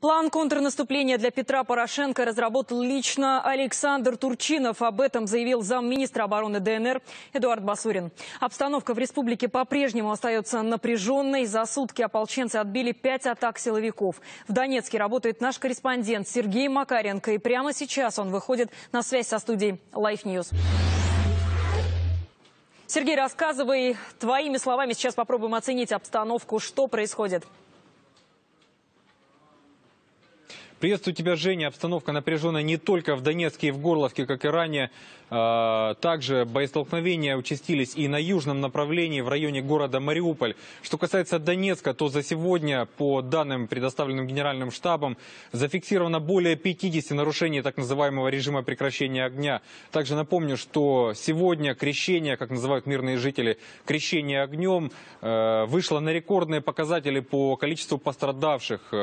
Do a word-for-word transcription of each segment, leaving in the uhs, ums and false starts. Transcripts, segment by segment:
План контрнаступления для Петра Порошенко разработал лично Александр Турчинов. Об этом заявил замминистра обороны ДНР Эдуард Басурин. Обстановка в республике по-прежнему остается напряженной. За сутки ополченцы отбили пять атак силовиков. В Донецке работает наш корреспондент Сергей Макаренко. И прямо сейчас он выходит на связь со студией LifeNews. Сергей, рассказывай твоими словами. Сейчас попробуем оценить обстановку, что происходит. Приветствую тебя, Женя. Обстановка напряженная не только в Донецке и в Горловке, как и ранее. Также боестолкновения участились и на южном направлении, в районе города Мариуполь. Что касается Донецка, то за сегодня, по данным, предоставленным Генеральным штабом, зафиксировано более пятидесяти нарушений так называемого режима прекращения огня. Также напомню, что сегодня крещение, как называют мирные жители, крещение огнем, вышло на рекордные показатели по количеству пострадавших.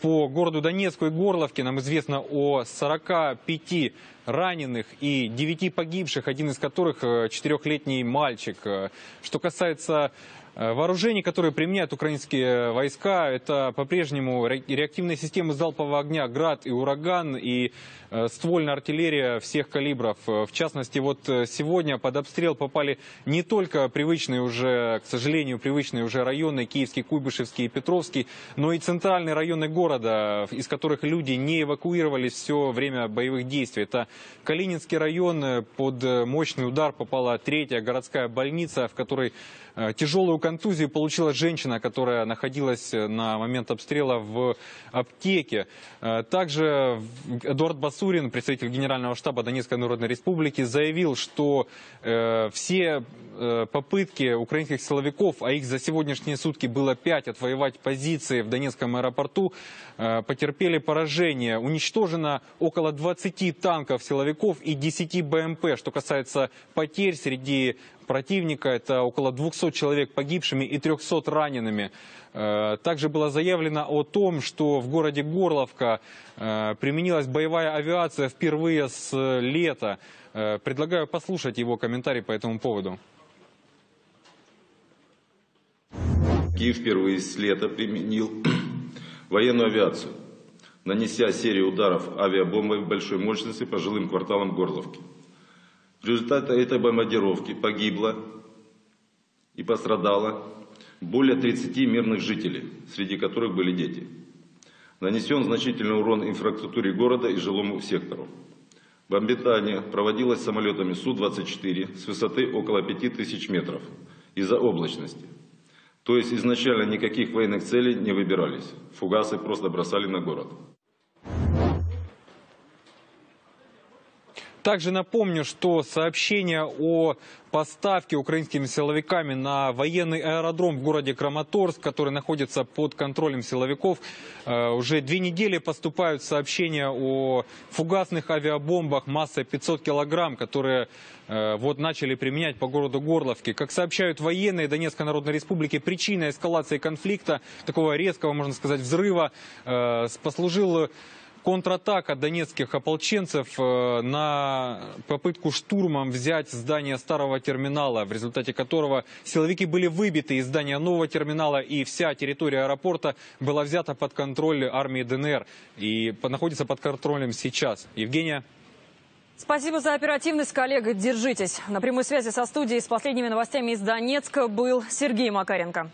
По городу Донецку и Горловке нам известно о сорока пяти раненых и девяти погибших, один из которых четырехлетний мальчик. Что касается вооружений, которые применяют украинские войска, это по-прежнему реактивные системы залпового огня «Град» и «Ураган» и ствольная артиллерия всех калибров. В частности, вот сегодня под обстрел попали не только привычные уже, к сожалению, привычные уже районы Киевский, Куйбышевский и Петровский, но и центральные районы города, из которых люди не эвакуировались все время боевых действий. Это Калининский район, под мощный удар попала третья городская больница, в которой тяжелую контузию получила женщина, которая находилась на момент обстрела в аптеке. Также Эдуард Басурин, представитель Генерального штаба Донецкой Народной Республики, заявил, что все попытки украинских силовиков, а их за сегодняшние сутки было пять, отвоевать позиции в Донецком аэропорту, потерпели поражение. Уничтожено около двадцати танков силовиков и десяти БМП. Что касается потерь среди противника, это около двухсот человек погибшими и трёхсот ранеными. Также было заявлено о том, что в городе Горловка применилась боевая авиация впервые с лета. Предлагаю послушать его комментарий по этому поводу. Киев впервые с лета применил военную авиацию, нанеся серию ударов авиабомбой большой мощности по жилым кварталам Горловки. В результате этой бомбардировки погибло и пострадало более тридцати мирных жителей, среди которых были дети. Нанесен значительный урон инфраструктуре города и жилому сектору. Бомбардировка проводилась самолетами Су двадцать четыре с высоты около пяти тысяч метров из-за облачности. То есть изначально никаких военных целей не выбирались. Фугасы просто бросали на город. Также напомню, что сообщение о поставке украинскими силовиками на военный аэродром в городе Краматорск, который находится под контролем силовиков, уже две недели поступают сообщения о фугасных авиабомбах массой пятьсот килограмм, которые вот начали применять по городу Горловке. Как сообщают военные Донецкой Народной Республики, причиной эскалации конфликта, такого резкого, можно сказать, взрыва, послужил контратака донецких ополченцев на попытку штурмом взять здание старого терминала, в результате которого силовики были выбиты из здания нового терминала, и вся территория аэропорта была взята под контроль армии ДНР и находится под контролем сейчас. Евгения. Спасибо за оперативность, коллега. Держитесь. На прямой связи со студией с последними новостями из Донецка был Сергей Макаренко.